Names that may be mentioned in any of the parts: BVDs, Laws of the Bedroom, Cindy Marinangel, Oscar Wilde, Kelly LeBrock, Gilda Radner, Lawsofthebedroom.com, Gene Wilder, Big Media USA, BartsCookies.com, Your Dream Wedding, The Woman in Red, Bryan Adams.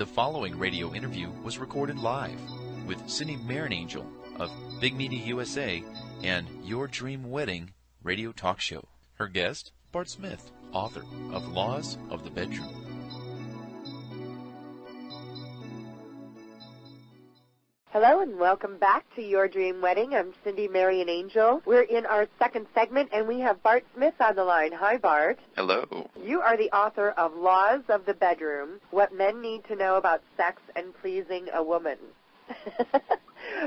The following radio interview was recorded live with Cindy Marinangel of Big Media USA and Your Dream Wedding radio talk show. Her guest, Bart Smith, author of Laws of the Bedroom. Hello and welcome back to Your Dream Wedding. I'm Cindy Marinangel. We're in our second segment and we have Bart Smith on the line. Hi, Bart. Hello. You are the author of Laws of the Bedroom, What Men Need to Know About Sex and Pleasing a Woman.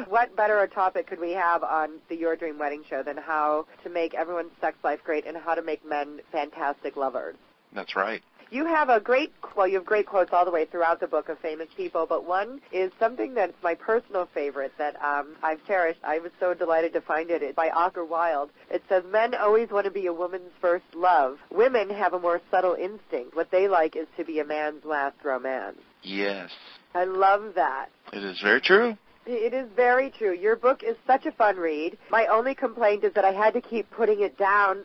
What better a topic could we have on the Your Dream Wedding show than how to make everyone's sex life great and how to make men fantastic lovers? That's right. You have great quotes all the way throughout the book of famous people, but one is something that's my personal favorite that I've cherished. I was so delighted to find it. It's by Oscar Wilde. It says, "Men always want to be a woman's first love. Women have a more subtle instinct. What they like is to be a man's last romance." Yes. I love that. It is very true. It is very true. Your book is such a fun read. My only complaint is that I had to keep putting it down.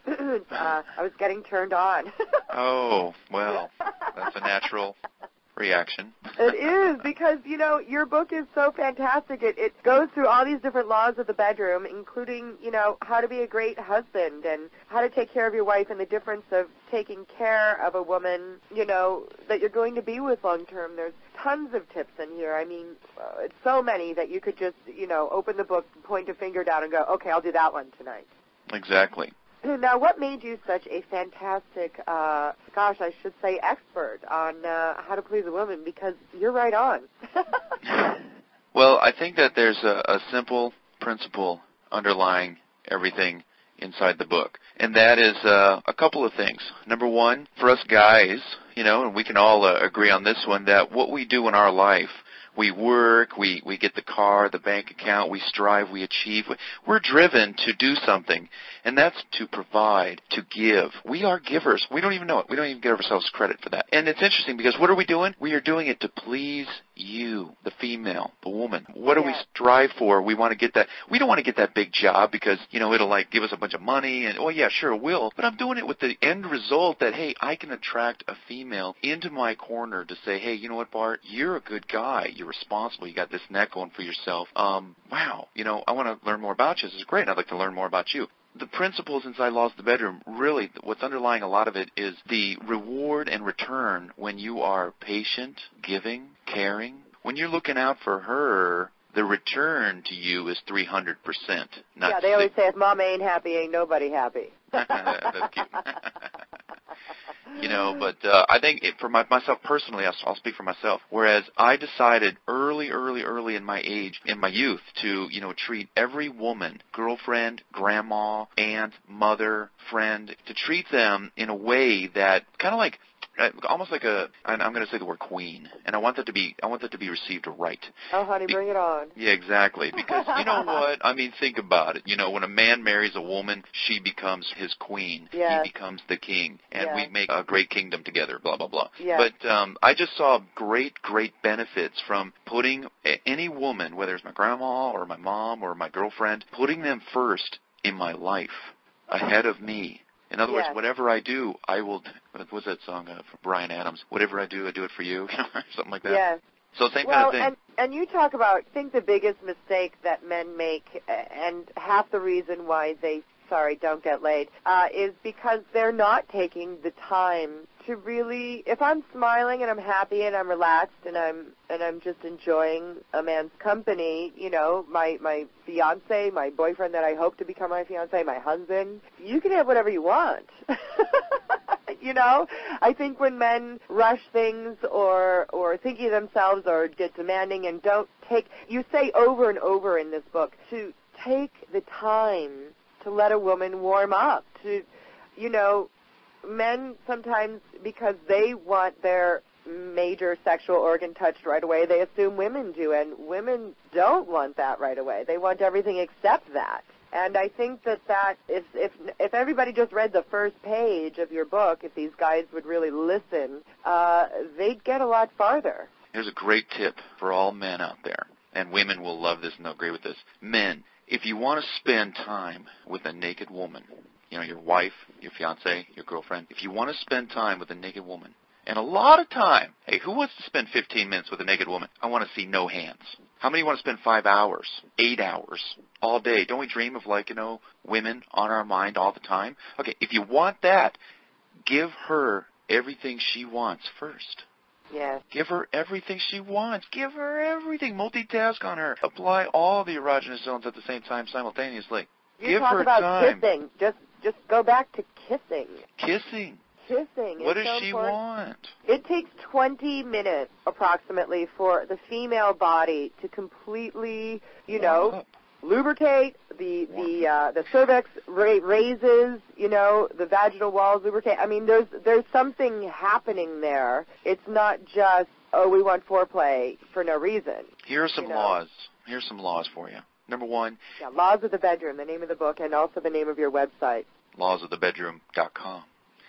I was getting turned on. Oh, well, that's a natural reaction. It is, because, you know, your book is so fantastic. It goes through all these different laws of the bedroom, including, you know, how to be a great husband and how to take care of your wife and the difference of taking care of a woman, you know, that you're going to be with long term. There's tons of tips in here. I mean, it's so many that you could just, you know, open the book, point a finger down and go, okay, I'll do that one tonight. Exactly. Now, what made you such a fantastic, expert on how to please a woman? Because you're right on. Well, I think that there's a simple principle underlying everything inside the book, and that is a couple of things. Number one, for us guys, you know, and we can all agree on this one, that what we do in our life, we work, we get the car, the bank account, we strive, we achieve. We're driven to do something, and that's to provide, to give. We are givers. We don't even know it. We don't even give ourselves credit for that. And it's interesting because what are we doing? We are doing it to please you, the female, the woman. What do we strive for? We want to get that. We don't want to get that big job because, you know, it'll, like, give us a bunch of money, and, oh, yeah, sure, it will. But I'm doing it with the end result that, hey, I can attract a female into my corner to say, hey, you know what, Bart, you're a good guy. You're responsible. You got this net going for yourself. Wow, you know, I want to learn more about you. This is great, and I'd like to learn more about you. The principles inside Laws of the Bedroom, really what's underlying a lot of it is the reward and return when you are patient, giving, caring. When you're looking out for her, the return to you is 300%. Yeah, they always say if mama ain't happy, ain't nobody happy. That's cute. You know, but I think for myself personally, I'll speak for myself, whereas I decided early in my age, in my youth, to, you know, treat every woman, girlfriend, grandma, aunt, mother, friend, to treat them in a way that kind of like, almost like a, I'm going to say the word queen, and I want that to be received right. Oh, honey, bring it on. Yeah, exactly, because you know what? I mean, think about it. You know, when a man marries a woman, she becomes his queen. Yes. He becomes the king, and yes. We make a great kingdom together, blah, blah, blah. Yes. But I just saw great benefits from putting any woman, whether it's my grandma or my mom or my girlfriend, putting them first in my life, ahead of me. In other words, whatever I do, I will. What was that song from Bryan Adams? Whatever I do it for you, something like that. Yes. So same kind of thing. And you talk about, I think the biggest mistake that men make, and half the reason why they don't get laid, is because they're not taking the time to really. If I'm smiling and I'm happy and I'm relaxed and I'm just enjoying a man's company, you know, my fiance, my boyfriend that I hope to become my fiance, my husband, you can have whatever you want. You know, I think when men rush things or thinking of themselves or get demanding and don't take, you say over and over in this book, to take the time to let a woman warm up. To, you know, men sometimes, because they want their major sexual organ touched right away, they assume women do, and women don't want that right away. They want everything except that. And I think that if everybody just read the first page of your book, if these guys would really listen, they'd get a lot farther. Here's a great tip for all men out there, and women will love this and they'll agree with this. Men, if you want to spend time with a naked woman, you know, your wife, your fiance, your girlfriend, if you want to spend time with a naked woman And a lot of time, hey, who wants to spend 15 minutes with a naked woman? I want to see no hands. How many want to spend 5 hours, 8 hours, all day? Don't we dream of, like, you know, women on our mind all the time? Okay, if you want that, give her everything she wants first. Yes. Give her everything she wants. Give her everything. Multitask on her. Apply all the erogenous zones at the same time simultaneously. Give her time. You talk about kissing. Just go back to kissing. Kissing. What does she want? It takes 20 minutes approximately for the female body to completely, you know, lubricate. The cervix raises, you know, the vaginal walls lubricate. I mean, there's something happening there. It's not just, oh, we want foreplay for no reason. Here are some laws. Here's some laws for you. Number one. Yeah, Laws of the Bedroom, the name of the book, and also the name of your website. Lawsofthebedroom.com.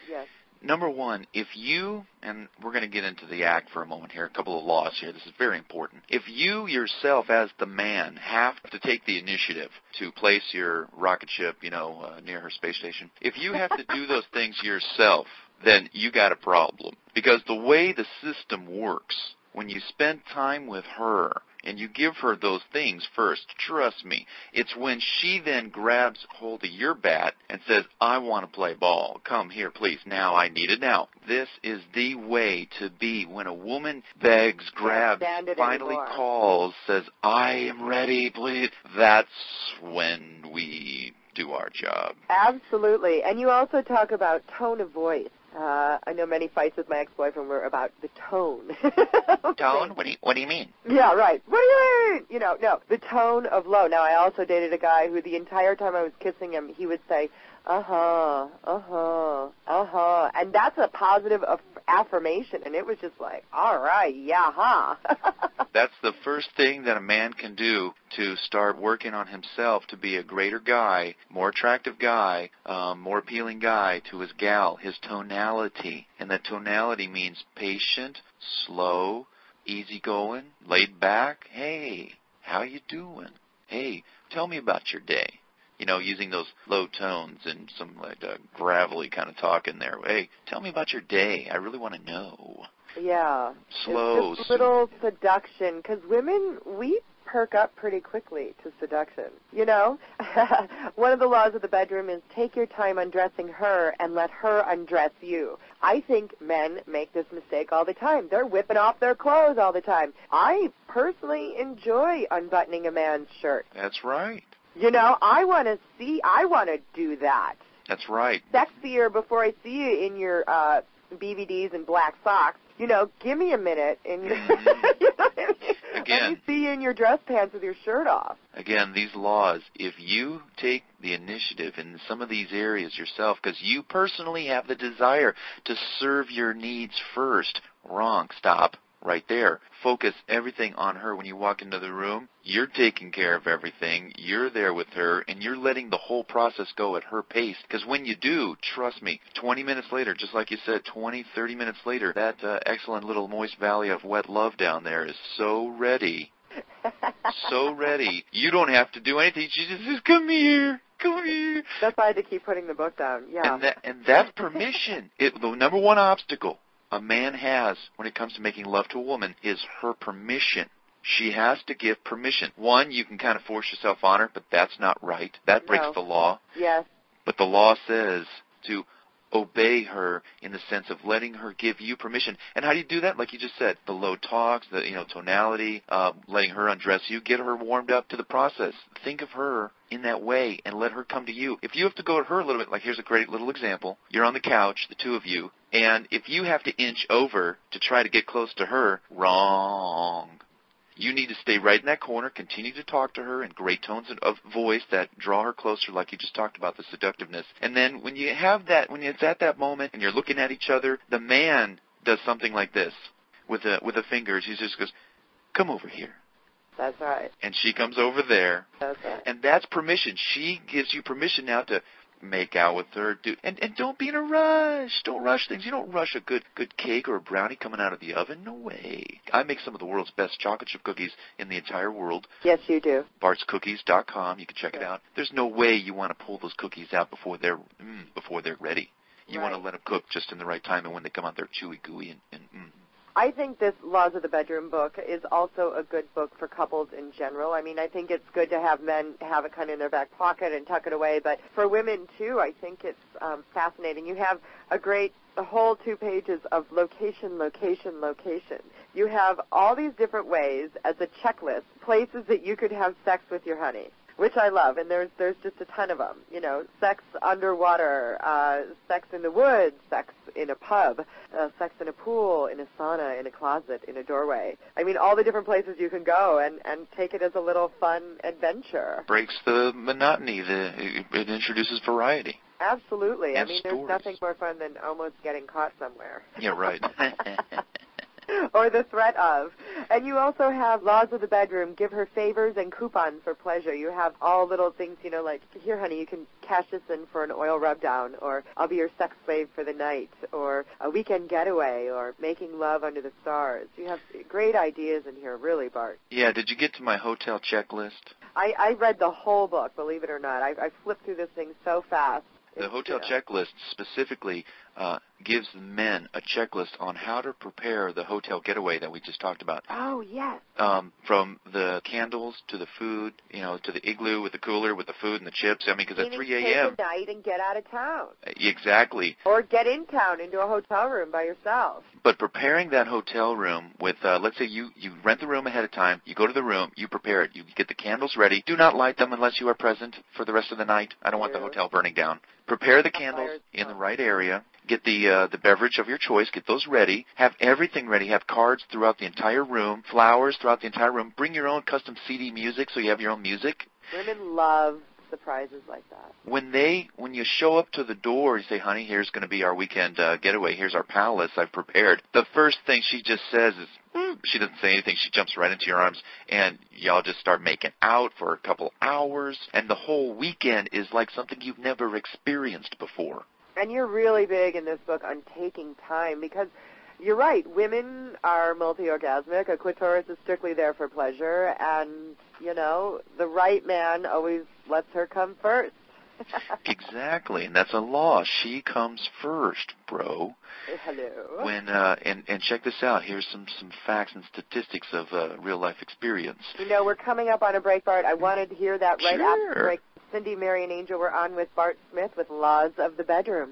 Yes. Number one, if you, and we're going to get into the act for a moment here, a couple of laws here. This is very important. If you yourself as the man have to take the initiative to place your rocket ship, you know, near her space station, if you have to do those things yourself, then you got a problem. Because the way the system works, when you spend time with her and you give her those things first, trust me, it's when she then grabs hold of your bat and says, I want to play ball. Come here, please. Now I need it now. This is the way to be. When a woman begs, grabs, finally calls, says, I am ready, please, that's when we do our job. Absolutely. And you also talk about tone of voice. I know many fights with my ex-boyfriend were about the tone. Tone? What do you mean? Yeah, right. What do you mean? You know, no, the tone of low. Now, I also dated a guy who the entire time I was kissing him, he would say, uh-huh, uh-huh, uh-huh. And that's a positive affirmation. And it was just like, all right, yeah, huh. That's the first thing that a man can do to start working on himself to be a greater guy, more attractive guy, more appealing guy to his gal, his tonality. And that tonality means patient, slow, easygoing, laid back. Hey, how you doing? Hey, tell me about your day. You know, using those low tones and some like gravelly kind of talk in there. Hey, tell me about your day. I really want to know. Yeah. Slow. It's just little seduction, because women, we perk up pretty quickly to seduction, you know? One of the laws of the bedroom is take your time undressing her and let her undress you. I think men make this mistake all the time. They're whipping off their clothes all the time. I personally enjoy unbuttoning a man's shirt. That's right. You know, I want to do that. That's right. Sexier before I see you in your BVDs and black socks. You know, give me a minute and you know what I mean? Again, let me see you in your dress pants with your shirt off. Again, these laws, if you take the initiative in some of these areas yourself, because you personally have the desire to serve your needs first, wrong, stop. Right there. Focus everything on her. When you walk into the room, you're taking care of everything. You're there with her, and you're letting the whole process go at her pace. Because when you do, trust me, 20 minutes later, just like you said, 20, 30 minutes later, that excellent little moist valley of wet love down there is so ready. So ready. You don't have to do anything. She just says, come here. Come here. That's why I had to keep putting the book down. Yeah. And that permission, the number one obstacle a man has when it comes to making love to a woman is her permission. She has to give permission. One, you can kind of force yourself on her, but that's not right. That breaks the law. Yes. But the law says to obey her in the sense of letting her give you permission. And how do you do that? Like you just said, the low talks, the tonality, letting her undress you, get her warmed up to the process. Think of her in that way and let her come to you. If you have to go to her a little bit, like here's a great little example. You're on the couch, the two of you, and if you have to inch over to try to get close to her, wrong. You need to stay right in that corner, continue to talk to her in great tones of voice that draw her closer, like you just talked about, the seductiveness. And then when you have that, when it's at that moment and you're looking at each other, the man does something like this with the fingers. He just goes, come over here. That's right. And she comes over there. That's right. And that's permission. She gives you permission now to make out with her, and don't be in a rush. Don't rush things. You don't rush a good cake or a brownie coming out of the oven. No way. I make some of the world's best chocolate chip cookies in the entire world. Yes, you do. BartsCookies.com. You can check it out. There's no way you want to pull those cookies out before they're ready. You want to let them cook just in the right time, and when they come out, they're chewy, gooey, and I think this Laws of the Bedroom book is also a good book for couples in general. I mean, I think it's good to have men have it kind of in their back pocket and tuck it away, but for women, too, I think it's fascinating. You have a great whole 2 pages of location, location, location. You have all these different ways as a checklist, places that you could have sex with your honey, which I love, and there's just a ton of them. You know, sex underwater, sex in the woods, sex in a pub, sex in a pool, in a sauna, in a closet, in a doorway. I mean, all the different places you can go and take it as a little fun adventure. Breaks the monotony. It introduces variety. Absolutely. And I mean, stories. There's nothing more fun than almost getting caught somewhere. Yeah, right. Or the threat of. And you also have Laws of the Bedroom, give her favors and coupons for pleasure. You have all little things, you know, like, here, honey, you can cash this in for an oil rub down, or I'll be your sex slave for the night, or a weekend getaway, or making love under the stars. You have great ideas in here, really, Bart. Yeah, did you get to my hotel checklist? I read the whole book, believe it or not. I flipped through this thing so fast. The hotel checklist specifically gives men a checklist on how to prepare the hotel getaway that we just talked about. Oh, yes. From the candles to the food, you know, to the igloo with the cooler with the food and the chips. I mean, because at 3 a.m. Take a night and get out of town. Exactly. Or get in town into a hotel room by yourself. But preparing that hotel room with, let's say you rent the room ahead of time, you go to the room, you prepare it, you get the candles ready. Do not light them unless you are present for the rest of the night. I don't want the hotel burning down. Prepare the candles in the right area. Get the beverage of your choice. Get those ready. Have everything ready. Have cards throughout the entire room, flowers throughout the entire room. Bring your own custom CD music so you have your own music. Women love surprises like that. When you show up to the door, you say, honey, here's going to be our weekend getaway. Here's our palace. I've prepared. The first thing she just says is, she doesn't say anything. She jumps right into your arms, and y'all just start making out for a couple hours, and the whole weekend is like something you've never experienced before. And you're really big in this book on taking time, because you're right. Women are multi-orgasmic. A clitoris is strictly there for pleasure, and, you know, the right man always lets her come first. Exactly, and that's a law. She comes first, bro. Hello. When and check this out. Here's some facts and statistics of real life experience. You know, we're coming up on a break, Bart. I wanted to hear that right after the break. Cindy Marinangel, we're on with Bart Smith with Laws of the Bedroom.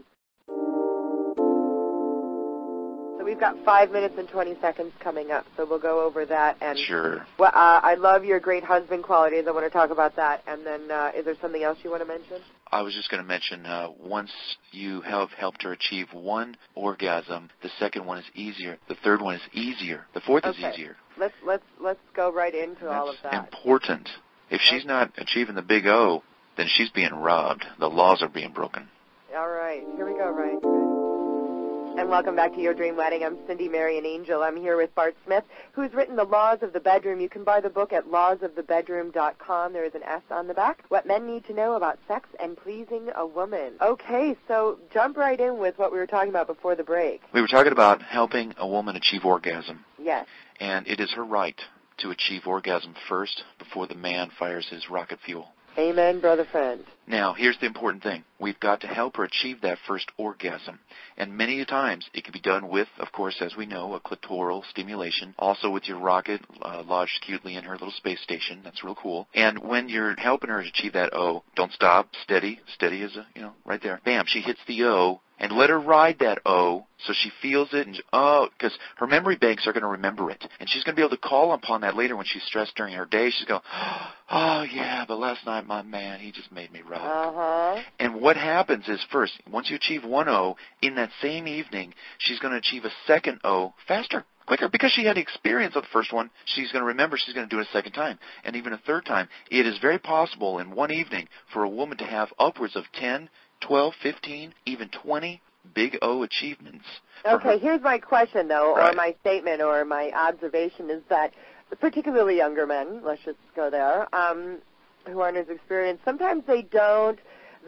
So we've got 5 minutes and 20 seconds coming up, so we'll go over that. And sure. Well, I love your great husband qualities. I want to talk about that. And then, is there something else you want to mention? I was just going to mention, once you have helped her achieve one orgasm, the second one is easier, the third one is easier, the fourth is easier. Let's go right into all of that. That's important. If she's not achieving the big O, then she's being robbed. The laws are being broken. All right. Here we go, Ryan. And welcome back to Your Dream Wedding. I'm Cindy Marinangel. I'm here with Bart Smith, who's written The Laws of the Bedroom. You can buy the book at lawsofthebedroom.com. There is an S on the back. What men need to know about sex and pleasing a woman. Okay, so jump right in with what we were talking about before the break. We were talking about helping a woman achieve orgasm. Yes. And it is her right to achieve orgasm first before the man fires his rocket fuel. Amen, brother friend. Now, here's the important thing. We've got to help her achieve that first orgasm. And many times it can be done with, of course, as we know, a clitoral stimulation. Also with your rocket lodged cutely in her little space station. That's real cool. And when you're helping her achieve that O, don't stop. Steady. Steady is, right there. Bam, she hits the O. And let her ride that O so she feels it. And because her memory banks are going to remember it. And she's going to be able to call upon that later when she's stressed during her day. She's going, oh, yeah, but last night my man, he just made me rock. Uh-huh. And what happens is, first, once you achieve one O, in that same evening, she's going to achieve a second O faster, quicker. Because she had the experience of the first one, she's going to remember, she's going to do it a second time, and even a third time. It is very possible in one evening for a woman to have upwards of 10, 12, 15, even 20 big O achievements. Okay, here's my question, though, or my statement or my observation is that particularly younger men, let's just go there, who aren't as experienced, sometimes they don't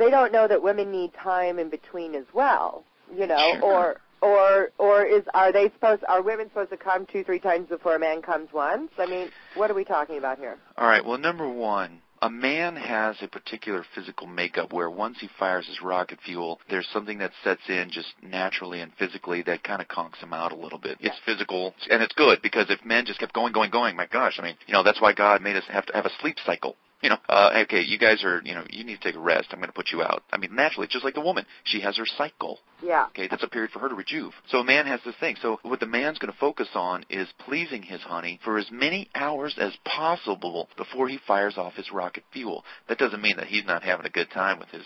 know that women need time in between as well, sure. Or are women supposed to come 2-3 times before a man comes once? I mean, what are we talking about here? All right, well, number one, A man has a particular physical makeup where once he fires his rocket fuel, there's something that sets in just naturally and physically that kind of conks him out a little bit. It's physical, and it's good, because if men just kept going, going, going, my gosh, I mean, you know, that's why God made us have to have a sleep cycle. You know, okay, you guys are, you know, you need to take a rest. I'm going to put you out. I mean, naturally, just like the woman, she has her cycle. Yeah. Okay, that's a period for her to rejuve. So a man has this thing. So what the man's going to focus on is pleasing his honey for as many hours as possible before he fires off his rocket fuel. That doesn't mean that he's not having a good time with his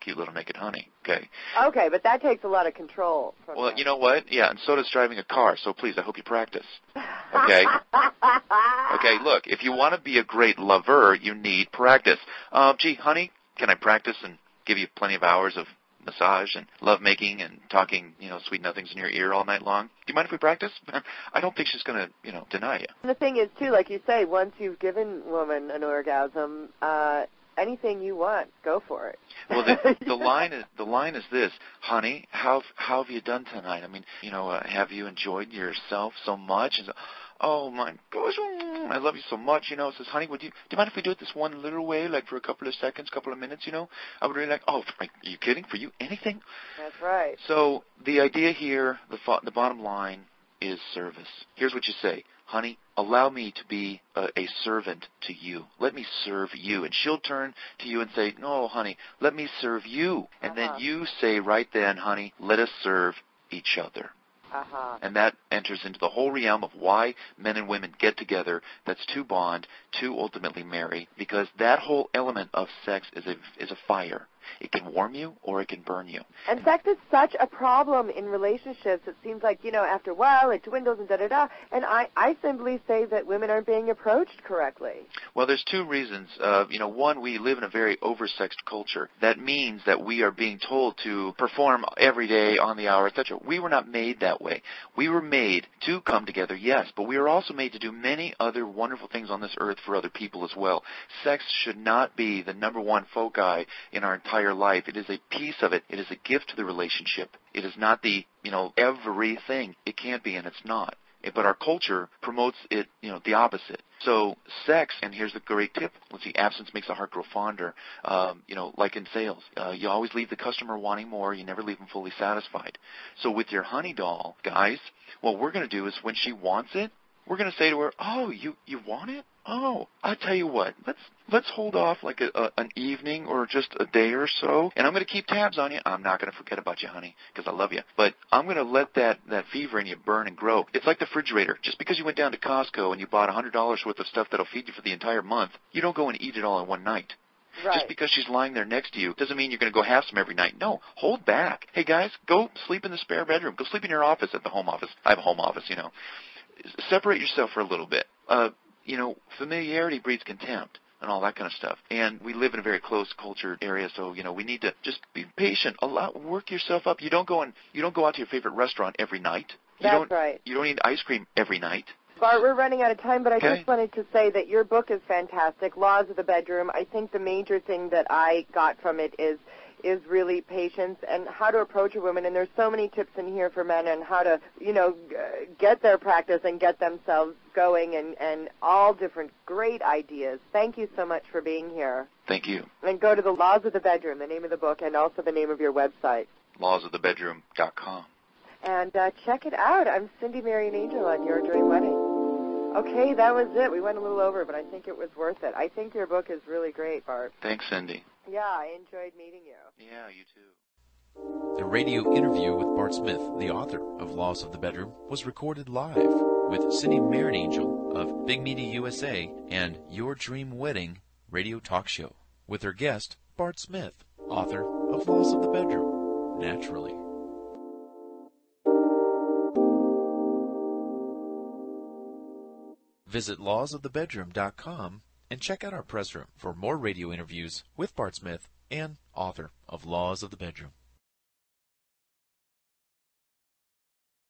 cute little naked honey. Okay. Okay, but that takes a lot of control. Well, you know what? Yeah, and so does driving a car. So please, I hope you practice. Okay. Okay. Look, if you want to be a great lover, you need practice. Gee, honey, can I practice and give you plenty of hours of massage and lovemaking and talking, you know, sweet nothings in your ear all night long? Do you mind if we practice? I don't think she's going to, you know, deny you. And the thing is, too, like you say, once you've given woman an orgasm, anything you want, go for it. Well, the line is this, honey. How have you done tonight? I mean, you know, have you enjoyed yourself so much? And so, oh my gosh, I love you so much. You know, it says, honey, do you mind if we do it this one little way, like for a couple of seconds, couple of minutes? You know, I would really like. Oh, are you kidding? For you, anything? That's right. So the idea here, the bottom line is service. Here's what you say. Honey, allow me to be a servant to you. Let me serve you. And she'll turn to you and say, no, honey, let me serve you. And then you say right then, honey, let us serve each other. Uh-huh. And that enters into the whole realm of why men and women get together. That's to bond, to ultimately marry, because that whole element of sex is a fire. It can warm you or it can burn you. And sex is such a problem in relationships. It seems like, you know, after a while it dwindles and da-da-da. And I simply say that women aren't being approached correctly. Well, there's two reasons. You know, one, we live in a very oversexed culture. That means that we are being told to perform every day, on the hour, etc. We were not made that way. We were made to come together, yes, but we are also made to do many other wonderful things on this earth for other people as well. Sex should not be the number one foci in our entire life. It is a piece of it. It is a gift to the relationship. It is not the, you know, everything. It can't be, and it's not. But our culture promotes it, you know, the opposite. So sex, and here's the great tip. Let's see, absence makes the heart grow fonder. You know, like in sales, you always leave the customer wanting more. You never leave them fully satisfied. So with your honey doll, guys, what we're going to do is when she wants it, we're going to say to her, oh, you want it? Oh, I'll tell you what, let's hold off like an evening or just a day or so, and I'm going to keep tabs on you. I'm not going to forget about you, honey, because I love you. But I'm going to let that fever in you burn and grow. It's like the refrigerator. Just because you went down to Costco and you bought $100 worth of stuff that'll feed you for the entire month, you don't go and eat it all in one night. Right. Just because she's lying there next to you doesn't mean you're going to go have some every night. No, hold back. Hey, guys, go sleep in the spare bedroom. Go sleep in your office at the home office. I have a home office, you know. Separate yourself for a little bit. You know, familiarity breeds contempt and all that kind of stuff. And we live in a very close culture area, so, you know, we need to just be patient. Work yourself up. You don't go out to your favorite restaurant every night. That's right. You don't eat ice cream every night. Bart, we're running out of time, but I just wanted to say that your book is fantastic, Laws of the Bedroom. I think the major thing that I got from it is really patience and how to approach a woman. And there's so many tips in here for men on how to, you know, get their practice and get themselves going and all different great ideas. Thank you so much for being here. Thank you. And go to the Laws of the Bedroom, the name of the book, and also the name of your website. Lawsofthebedroom.com. And check it out. I'm Cindy Marinangel on Your Dream Wedding. Okay, that was it. We went a little over, but I think it was worth it. I think your book is really great, Bart. Thanks, Cindy. Yeah, I enjoyed meeting you. Yeah, you too. The radio interview with Bart Smith, the author of Laws of the Bedroom, was recorded live with Cindy Marinangel of Big Media USA and Your Dream Wedding radio talk show with her guest, Bart Smith, author of Laws of the Bedroom, naturally. Visit lawsofthebedroom.com and check out our press room for more radio interviews with Bart Smith and author of Laws of the Bedroom.